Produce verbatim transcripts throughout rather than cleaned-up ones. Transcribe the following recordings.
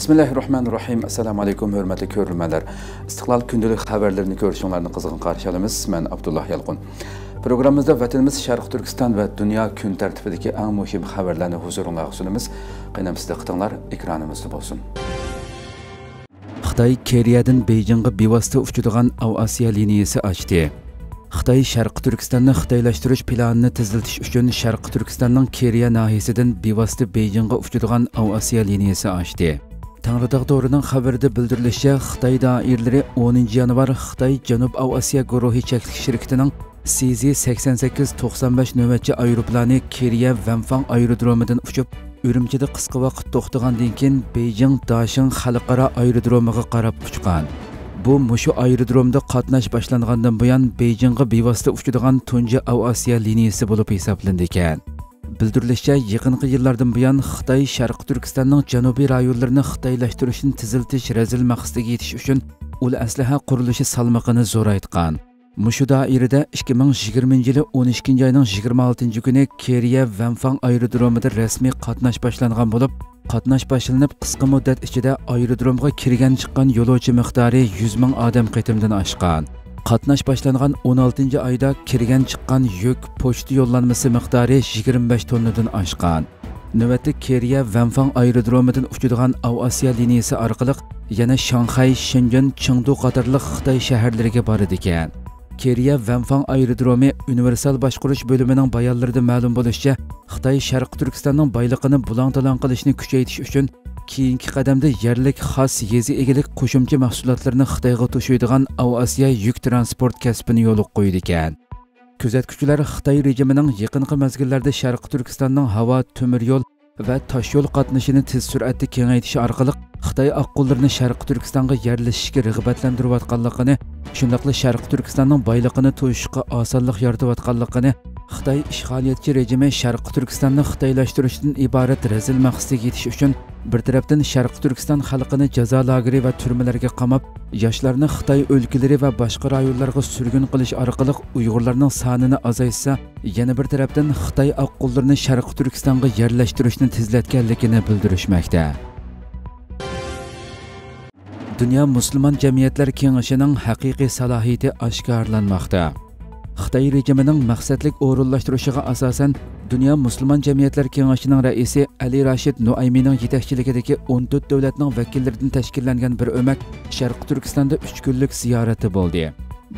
Bismillahirrahmanirrahim. Assalamu alaikum, hürmetli körülmeler. İstiklal gündelik haberlerini görüşünlerini kızgın karşılayalımız. Ben Abdullah Yalqın. Programımızda vatanımız Sharq Türkistan ve dünya gün tertibideki en muhim haberlerini huzuruna sunumuz. Qıynam sizde qıtanlar ekranımızda olsun. Xitay Keriya'dan Beijing'e bevosita uçuduğan Avasiya liniyasi açdı. Xitay Sharq Türkistan'ı Xitaylaştırış planını teziltiş üçün Sharq Türkistan'ın Keriya nahiyesinden bevosita Beijing'e uçuduğan Avasiya liniyasi açdı. Tağrıdağ doğrunun haberinde bildirilişçe Xitay dairleri onuncu yanvar Xitay Cənub Avasiya Guruhi Çəkilik şirketinin C Z seksen sekiz doksan beş növbətçi aeroplanı Keriya Wanfang aerodromidan uçup Ürümçe'de kısa vaqt toxtağandan keyin Beijing Daşın Halikara aerodromiga qarab uçqan. Bu mushu aerodromda qatnaş başlanğandan buyan Beijing'e bevosita uçuduğan tunji Avasiya liniyasi bolup hesablandı ekan. Bildirilishçe, yaqinqi yıllardan buyan Xitay Sharq Türkistan'ın janubiy rayonlarini Xitaylaştirishni tiziltish rezil maqsadiga yetish uchun ul aslaha qurilishi salmaqini zo'raytgan. Mushu doirada ikki ming yigirmanchi yili o'n ikkinchi oyning yigirma oltinchi kuni Keriya Wanfang aerodromida rasmiy qatnash boshlangan bo'lib, qatnash boshlanib qisqa muddat ichida aerodromga kirgan chiqqan yo'lovchi miqdori yuz ming odam qitimdan oshgan. Qatnash boshlangan o'n oltinchi oyda kirgan chiqqan yuk pochta yo'llanmasi miqdori yigirma besh tonnadan oshgan. Navbatda Keriya Wanfang aerodromidan uçuduğan Avasiya liniyasi orqali yana Şanhay, Şengen, Çengdu qatorliq Xitoy shaharlariga boradi ekan. Keriya Wanfang aerodromi universal boshqarish bo'limining bayonlarida ma'lum bo'lishicha, Xitoy Sharq Turkistonning boyligini bulang-talang qilishni kuchaytirish uchun keyingi qadamda yerlik xos yezi egilik qo'shimcha mahsulotlarni Xitoyga tushaydigan Avasiya yuk transport kasbini yo'l qo'ydi ekan. Kuzatuvchilar Xitoy rejimining yaqinqi mazgillarda Sharq Turkistonning havo, temir yo'l va tosh yo'l qatnashini tez sur'atda kengaytirish orqali Xitoy oqqo'llarini Sharq Turkistonga yerlashishga rag'batlantirayotganligini, shundaqla Sharq Turkistonning boyligini to'yishga osonlik yaratayotganligini Xitoy ishg'oliyatchi rejimi Sharq Turkistonni Xitoylashtirishdan iborat razil maqsadga yetish uchun bir tarafdan Sharq Turkiston xalqini jazo lageri va turmalarga qamab, yoshlarni Xitoy o'lkalari va boshqa rayonlarga surgun qilish orqali Uyg'urlarning sonini azaytsa, yana bir tarafdan Xitoy oqqo'llarini Sharq Turkistonga yerlashtirishni tezlatganligini bildirishmoqda. Dunyo musulmon jamiyatlar kengashining haqiqiy salohiyati oshkorlanmoqda. Xitoy rejimining maqsadlik o'rinlashtirishiga asosan Dünya Müslüman Cemiyetler Kengashining raisi Ali Rashid Noaymining yetakchiligidagi o'n to'rt davlatning vakillaridan tashkillangan bir o'mak Sharq Türkistan'da uch kunlik ziyarati bo'ldi.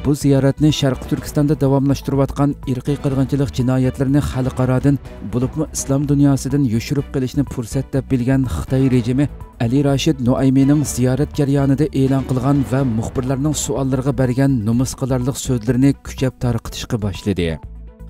Bu ziyoratni Sharq Türkistan'da davomlashtirayotgan irqiy qirg'inchilik jinoyatlarini xalqarodan, bo'libmi islom dunyosidan yoshirib qilishni fursat deb bilgan Xitoy rejimi Ali Rashid Noaymining ziyorat jarayonida e'lon qilgan va muxbirlarning savollariga bergan nomus qilarliq so'zlarini kuchab tarqitishga boshladi.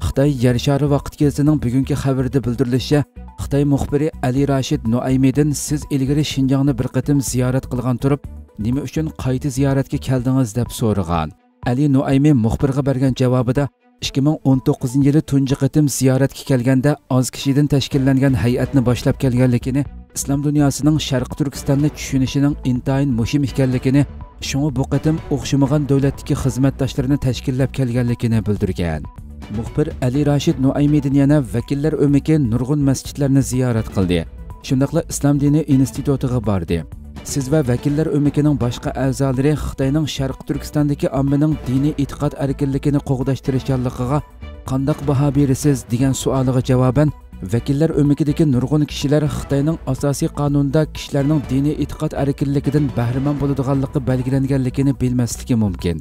Xitoy Yer shari vaqt gazetasining bugungi xabarida bildirilishicha, Xitoy muxbiri Ali Rashid Noaymidan siz ilgari Shinjongni bir qatim ziyorat qilgan turib, nima uchun qayta ziyoratga keldingiz deb so'ragan. Ali Noaymi muxbirga bergan javobida ikki ming o'n to'qqizinchi yili tunji qatim ziyoratga kelganda oz kishidan tashkillangan hay'atni boshlab kelganligini, islom dunyosining Sharq Turkistonni tushunishining intayin muhim ekanligini, shunga bu qatim o'xshamagan davlatdagi xizmatdoshlarini tashkillab kelganligini bildirgan. Muxbir Ali Rashid Noaymidan yana vakillar o'maki nurg'un masjidlarni ziyorat qildi. Shundaqla Islom dini institutiga bordi. Siz va vakillar o'makining boshqa a'zolari Xitoyning Sharq Turkistondagi ommaning diniy e'tiqod erkinligini qo'g'dashtirishganligiga qandoq baho berasiz degan savoliga javoban vakillar o'makidagi nurg'un kishilar Xitoyning asosiy qonunida kishilarning diniy e'tiqod erkinligidan bahramand bo'ladiganligi belgilanganligini bilmasligi mumkin.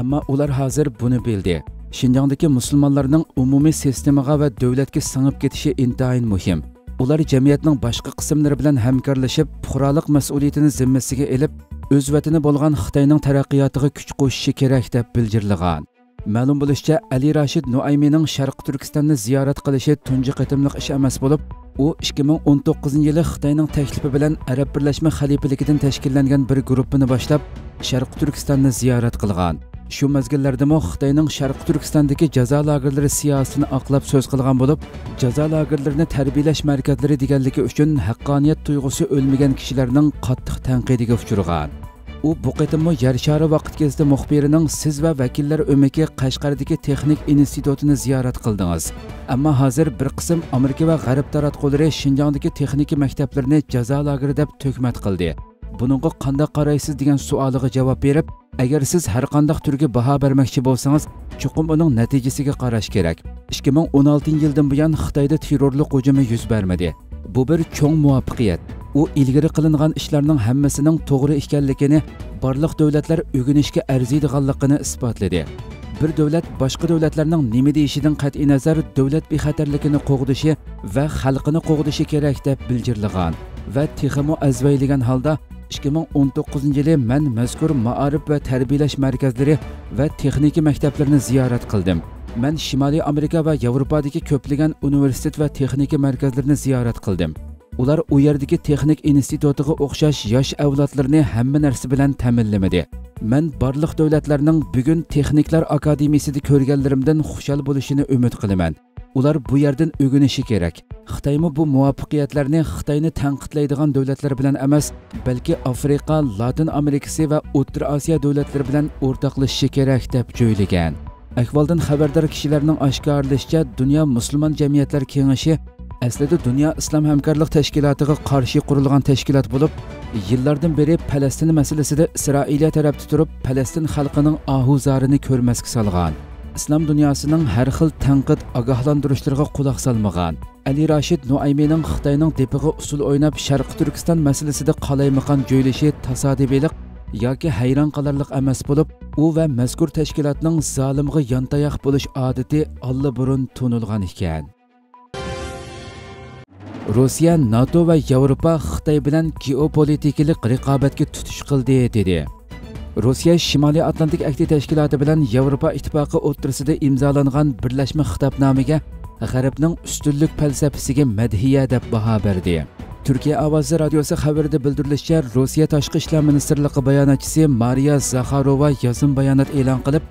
Ammo ular hozir buni bildi. Şinjongdagi musulmonlarning umumiy sistemaga va davlatga singib ketishi intayin muhim. Ular jamiyatning boshqa qismlari bilan hamkorlashib, fuqarolik mas'uliyatini zimmasiga olib, o'z vatani bo'lgan Xitoyning taraqqiyotiga kuch qo'shishi kerak deb bildirilgan. Ma'lum bo'lishicha, Ali Rashid Noaymining Sharq Turkistonni ziyorat qilishi tunji qatimliq ish emas bo'lib, u ikki ming o'n to'qqizinchi yili Xitoyning taklifi bilan Arab Birlashma Xalifaligidan tashkillangan bir guruhni boshlab, Sharq Turkistonni ziyorat qilgan. Şu mazgillardami Xitoyning Sharq Turkistondagi jazo lagerlari siyosatini aqlab so'z qilgan bo'lib, jazo lagerlarini tarbiyalash markazlari deganligi uchun haqqoniyat tuyg'usi o'lmagan kishilarning qattiq tanqidiga uchragan. U bu qaytimmo Yer shari vaqt gazetasi muxbirining siz va vakillar o'maki Qashqardagi texnik institutini ziyorat qildingiz. Ammo hozir bir qism Amerika va G'arb taratqulari Shinjongdagi texnika maktablarini jazo lageri deb to'kmat qildi. bununla qanday qaraysız degan sualiga cevap verip, eğer siz her qandaq türge baha bermekçi bolsanız, çoğum onun neticesiga qarash kerak. ikki ming o'n olti yıldan buyon Xitoyda terrorlik hujumi yuz bermedi. Bu bir çoğ muvaffaqiyat. U ilgari qilingan işlerinin hammasining to'g'ri ekanligini, barliq davlatlar o'ginishga arziydiganligini isbotladi. Bir davlat boshqa davlatlarning nima deyishidan qat'iy nazar davlat bexatarligini qo'g'dishi va xalqini qo'g'dishi kerak deb bildirilgan va texmo azvayligan holda ikki ming o'n to'qqizinchi yili men mazkur ma'arif va tarbiyalash markazlari va texniki maktablarini ziyorat qildim. Men Shimoliy Amerika va Yevropadagi ko'pligan universitet va texniki markazlarini ziyorat qildim. Ular u yerdagi texnik institutiga o'xshash yosh avlodlarni hamma narsa bilan ta'minlamadi. Men barliq davlatlarning bugun texniklar akademiyasida ko'rganlarimdan xushal bo'lishini umid qilaman. Ular bu yerdan o'g'inishi kerak. Xitoymi bu muvaffaqiyatlarni Xitoyni tanqidlaydigan davlatlar bilan emas, balki Afrika, Latin Amerikasi va O'rta Osiyo davlatlari bilan o'rtoqlashishi kerak deb jo'ylagan. Ahvoldan xabardor kishilarning oshkorlashicha, dunyo musulmon jamiyatlar kengashi aslida Dünya İslam Hamkorlik Teşkilatı'na karşı kurulgan teşkilat bulup, yıllardan beri Palestin meselesi de İsrail'e tarafta tutup, Palestin halkının ahuzarını körmezki salgan. İslam dünyasının her xil tanqid agahlandırışlarına kulak salmagan. Ali Rashid Noaymi'nin Xitay'nın depiği usul oynap Sharq Türkistan meselesi de qalaymaqan joylashı tasadibilik yoki hayran qalarliq emas bulup, u ve mezkur teşkilatının zalimga yantayaq buluş adeti allaburun tunulgan iken. Rusiya, NATO va Yevropa Xitoy bilan geopolitikalik raqobatga tutish qildi dedi. Rusiya Shimoliy Atlantik Ahdi Tashkiloti bilan Yevropa ittifoqi o'rtasida imzolangan birlashma xitobnomiga G'arbning ustunlik falsafasiga madhiya deb baho berdi. Türkiye Avasiya radiosi xabarida bildirilishicha, Rusiya Tashqi ishlar ministrligi bayonotchisi Maria Zaharova yozim bayonot e'lon qilib,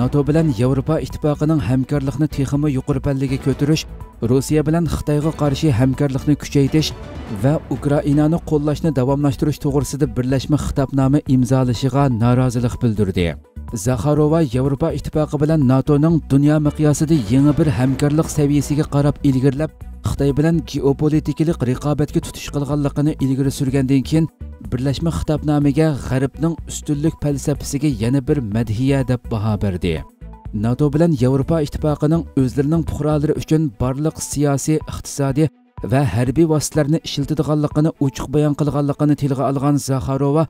NATO bilan Yevropa ittifoqining hamkorlikni texnik yuqori panligiga ko'tarish, Rusiya bilan Xitoyga qarshi hamkorlikni kuchaytirish va Ukrainani qo'llashni davomlashtirish to'g'risida birlashma xitobnoma imzolashiga norozilik bildirdi. Zaharova Yevropa ittifoqi bilan NATOning dunyo miqyosida yangi bir hamkorlik saviyasiga qarab ilgirlab, Xitoy bilan geopolitikalik raqobatga tutish qilganligini ilgari surgandan keyin birlashma xitobnomiga G'arbning ustunlik falsafasiga yana bir madhiya deb baho berdi. NATO bilan Yevropa ittifoqining o'zlarining fuqarolari uchun barliq siyosiy, iqtisodiy va harbiy vositalarni ishlatadiganligini ochiq bayon qilganligini tilga olgan Zaharova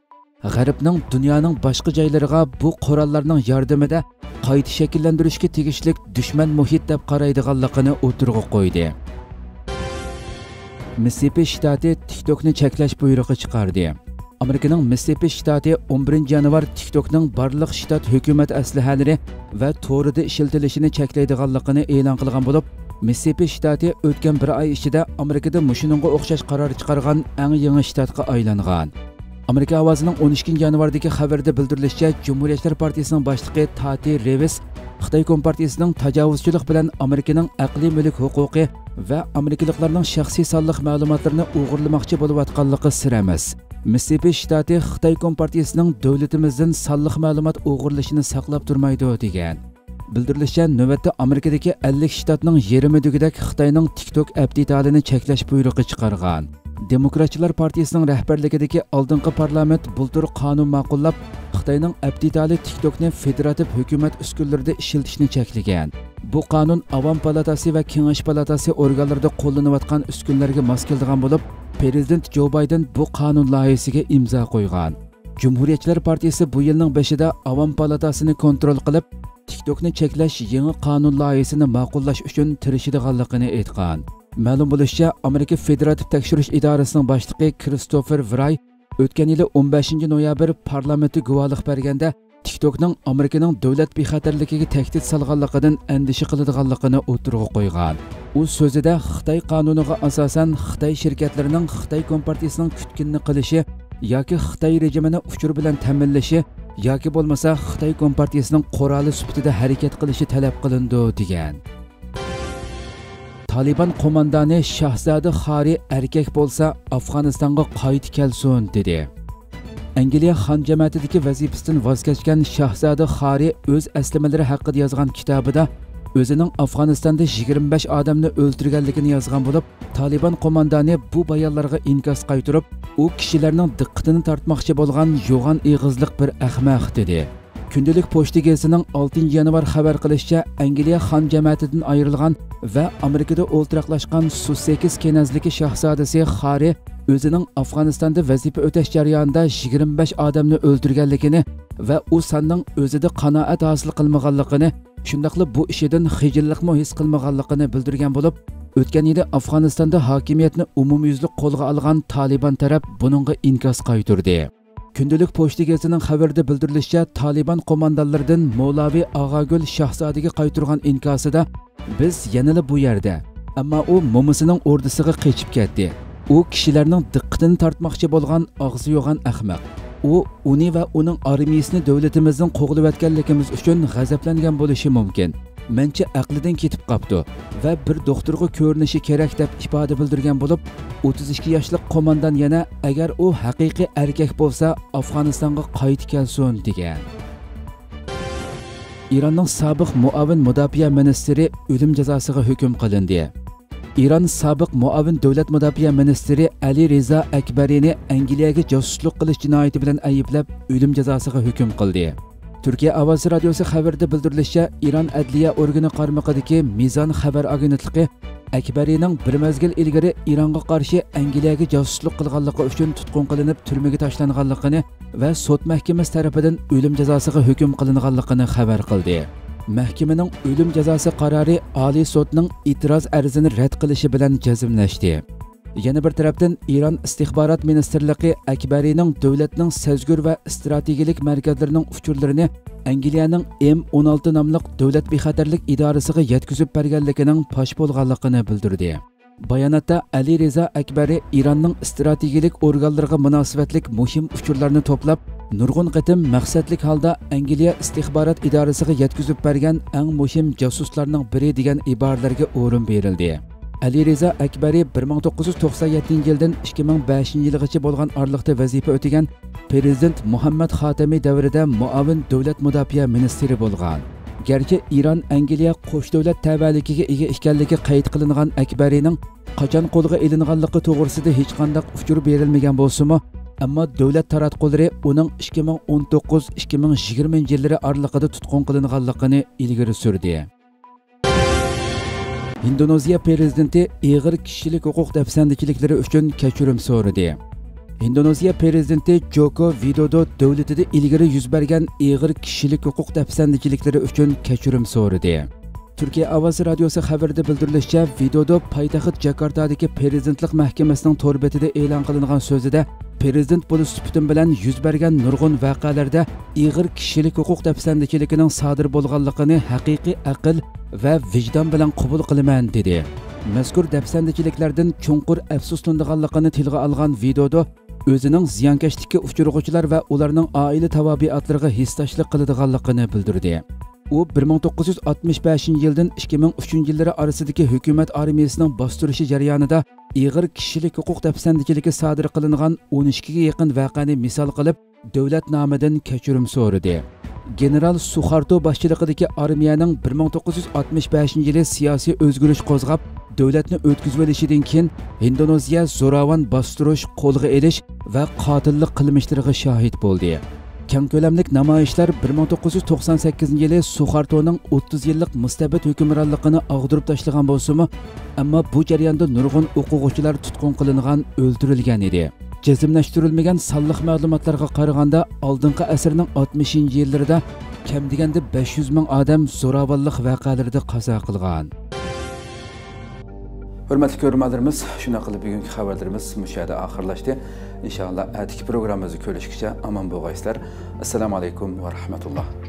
G'arbning dunyoning boshqa joylariga bu qurollarning yordamida qayta shakllantirishga tegishli dushman muhit deb qaraydiganligini o'tirg'i qo'ydi. Mississippi shtati TikTok'ni cheklash buyrug'i chiqardi. Amerikaning Mississippi shtati o'n birinchi yanvar TikTok'ning barliq shtat hukumat aslahalari va to'rida ishlatilishini cheklaydiganligini e'lon qilgan bo'lib, Mississippi shtati o'tgan bir oy ichida Amerikada mushuningga o'xshash qaror chiqargan eng yangi shtatga aylangan. Amerika ovozining o'n ikkinchi yanvardagi xabarda bildirilishicha, Cumhuriyetlar partiyasining boshlig'i Tati Revis Xitoy kompartiyasining tajovuzchilik bilan Amerikaning aqliy mulk huquqi va Amerikaliklarning shaxsiy sonliq ma'lumotlarini o'g'irlamoqchi bo'layotganligi sir emas. Mississippi shtati Xitoy kompartiyasining davlatimizdan sonliq ma'lumot o'g'irlashini saqlab turmaydi degan. Bildirilishicha, navbatda Amerikadagi ellik shtatning yarmidagidek Xitoyning TikTok aptitalini cheklash buyrug'i chiqargan. Demokratchilar partiyasining rahbarligidagi oldingi parlament bultur qonun ma'qullab, Xitoyning aptitali TikTok'ni federativ hukumat uskunlarida ishlatishni cheklagan. Bu qonun Avam palatasi va Kengash palatasi organlarida qo'llanayotgan uskunlarga mos keladigan bo'lib, Prezident Joe Biden bu qonun loyihasiga imzo qo'ygan. Cumhuriyetçiler partiyasi bu yilning beshida Avam palatasini kontrol qilib, TikTok'ni cheklash yangi qonun loyihasini ma'qullash uchun tirishadiganligini aytgan. Ma'lum bo'lishicha, Amerika Federativ tekshirish idorasining boshlig'i Christopher Vray o'tgan yili o'n beshinchi noyabr parlamenti guvohlik berganda TikTok'ning Amerikaning davlat bexatarligiga tahdid solganligidan andisha qiladiganligini o'tirg'i qo'ygan. U so'zida Xitoy qonuniga asosan Xitoy shirkatlarining Xitoy kompartiyasining tutqinni qilishi yoki Xitoy rejimini uchur bilan ta'minlashi yoki bo'lmasa Xitoy kompartiyasining quroli sifatida harakat qilishi talab qilindi degan. Taliban qo'mondoni Şahzadi Hari erkek bo'lsa Afg'onistonga qaytib kelsin dedi. Angliya xan jamiyatidagi vazifasidan voz kechgan Şahzadi Hari o'z aslimalari haqida yozgan kitobida özünün Afganistan'da yigirme beş adamını öldürgenlikini yazgan bulup, Taliban komandanı bu bayanlarga inkas qaytırıp, o kişilerinin dikkatini tartmakçı bolgan yoğan iğizlik bir ahmaq dedi. Gündelik poçta gezisinin oltinchi yanvar haber qilishcha Angliya xan jamiyatidan ayrılgan ve Amerika'da o'ltiraqlashgan otuz sekiz kenazliki Şahzadisi Hari özünün Afganistan'da vazife öteş jarayonida yigirme beş adamını öldürgenlikini ve o sanning o'zida qanoat hosil qilmaganligini, shundaqla bu ishidan xijillikni his qilmaganligini bildirgan bo'lib, o'tgan yili Afganistonda hakimiyetni umumyuzlik qo'lga olgan Taliban taraf buningga inkos qaytirdi. Gündelik poçta gezisinin haberde bildirilishicha, Taliban komandanlardan Molavi Ağagül Şahzadiga qaytirgan inkosida biz yanılı bu yerde, ama o momisining ordusiga qechib ketdi. O kişilerinin dikkatini tartmoqchi bo'lgan og'zi yo'g'on ahmoq. O, uni ve onun armiyasini devletimizden qo'g'lab üçün g'azablangan bo'lishi mümkün. Mençe aqlidan ketib qapdi ve bir doktorga ko'rinishi kerak deb ifade bildirgan bo'lib, otuz iki yaşlı komandan yana eğer o haqiqiy erkek bo'lsa Afganistan'a qaytib kelsin degan. İran'ın sabiq muavin mudofaa ministri ölüm jazosiga hukm qilindi. İran sabiq muavin devlet mudofaa ministri Ali Reza Akbarini Angliyaga josuslik qilish jinoyati bilan ayıplab ölüm jazosiga hukm qildi. Türkiye Avasiya radiosi xabarida bildirilishicha, İran adliya organi qarmog'idagi Mizan xabar agentligi Akbarining bir mazgil ilgari İranga qarshi Angliyaga josuslik qilganligi uchun tutqun qilinib turmaga tashlanganligini ve sud mahkamasi tarafidan o'lim jazosiga hukm qilinganligini xabar qildi. Mahkamaning o'lim jazosi qarori Oliy sudning itiroz arzini rad qilishi bilan jazmlashdi. Yana bir tarafdan İran İstihbarat Ministerliği Akbarining devletning sezgür ve strategik merkezlerining uchurlarini Angliyaning M on olti nomli Davlat Bexatarlik idorasiga yetkazib berganligining fosh bo'lganligini bildirdi. Bayonotda Ali Reza Akbari İranning strategik organlariga munosabatlik muhim uchurlarni to'plab, nurg'un qitim maqsadlik holda Angliya İstihbarat idorasiga yetkazib bergan eng muhim josuslarning biri degan iboralarga o'rin berildi. Ali Reza Akbari bir ming to'qqiz yuz to'qson yettinchi yildan ikki ming beshinchi yilgacha bo'lgan oraliqda vazifa o'tagan prezident Muhammed Hatemi davrida muavin davlat mudofaa ministri bo'lgan. Garchi İran Angliya qo'sh davlat tavallikiga ega ekanligi qayd qilingan Akbarining qachon qo'lga elinganligi to'g'risida hech qanday uchur berilmagan bo'lsa-mu, ammo davlat taratqullari uning ikki ming o'n to'qqiz ikki ming yigirmanchi yillari oralig'ida tutqun qilinganligini ilgari surdi. Indoneziya prezidenti ağır kişilik hukuk dafsandichiliklari uchun kechirim so'radi. Indoneziya prezidenti Joko Widodo davlatida ilgari yuz bergan ağır kişilik hukuk dafsandichiliklari uchun kechirim so'radi. Türkiye Avaz radiosi xabarida bildirilishicha, Widodo poytaxt Jakartadagi prezidentlik mahkamasining torbetida e'lon qilingan so'zida prezident bo'lish supitim bilan yuz bergan nurg'un vaqalarda ağır kişilik hukuk dafsandichiligining sodir bo'lganligini haqiqiy aql ve vicdan bilan qabul qilaman dedi. Mazkur dafsandichiliklardan chunqur afsuslanganligini tilga olgan Widodo o'zining ziyonkashlikka uchraguvchilar va ularning oila tabiatlariga histoshlik qiladiganligini bildirdi. U bir ming to'qqiz yuz oltmish beshinchi yildan ikki ming uchinchi yillari orasidagi hukumat armiyasining bostirishi jarayonida ig'ir kishilik huquq dafsandichligi sodir qilingan o'n ikki ga yaqin voqeani misol qilib, davlat nomidan kechirim so'radi. General Suharto başçılıqdaki armiyaning bir ming to'qqiz yuz oltmish beshinchi yili siyasi özgürlüş qo'zg'ab, davlatni o'tkazib olishidan keyin Indoneziya zo'ravon bastirish, qo'lga elish va qotillik qilmishlariga shohid bo'ldi. Keng ko'lamlik namoyishlar bir ming to'qqiz yuz to'qson sakkizinchi yili Suhartoning o'ttiz yillik mustabid hukmronligini og'dirib tashlagan bo'lsa-mu, ammo bu jarayonda nurg'un o'quvchilar tutqun qilingan, o'ldirilgan edi. Jazmlashtirilmagan sonliq ma'lumotlarga qaraganda, oldingi asrning oltmishinchi yillarida kam deganda besh yuz ming odam zo'ravonlik voqealarida qazo qilgan. Hurmatli ko'rmalarimiz, shuna qilib bugungi xabarlarimiz mushada oxirlashdi. Inshaalloh, atiki programmamizni ko'rishgacha omon bo'linglar. Assalomu alaykum va rahmatulloh.